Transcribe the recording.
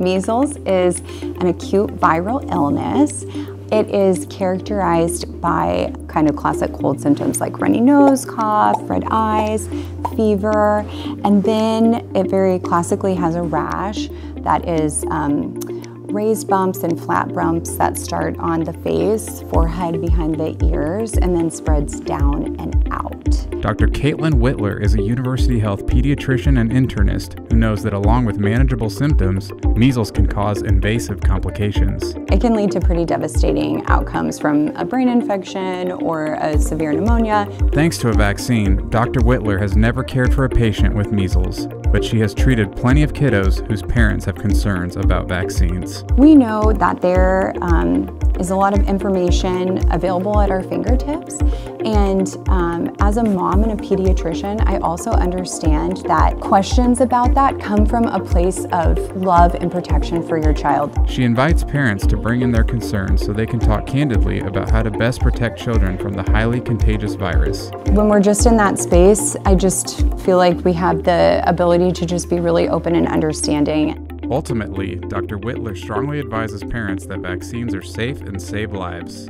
Measles is an acute viral illness. It is characterized by kind of classic cold symptoms like runny nose, cough, red eyes, fever, and then it very classically has a rash that is raised bumps and flat bumps that start on the face, forehead, behind the ears, and then spreads down and out. Dr. Caitlin Wittler is a University Health pediatrician and internist who knows that along with manageable symptoms, measles can cause invasive complications. It can lead to pretty devastating outcomes from a brain infection or a severe pneumonia. Thanks to a vaccine, Dr. Wittler has never cared for a patient with measles, but she has treated plenty of kiddos whose parents have concerns about vaccines. We know that there is a lot of information available at our fingertips, and as a mom and a pediatrician, I also understand that questions about that come from a place of love and protection for your child. She invites parents to bring in their concerns so they can talk candidly about how to best protect children from the highly contagious virus. When we're just in that space, I just feel like we have the ability to just be really open and understanding. Ultimately, Dr. Wittler strongly advises parents that vaccines are safe and save lives.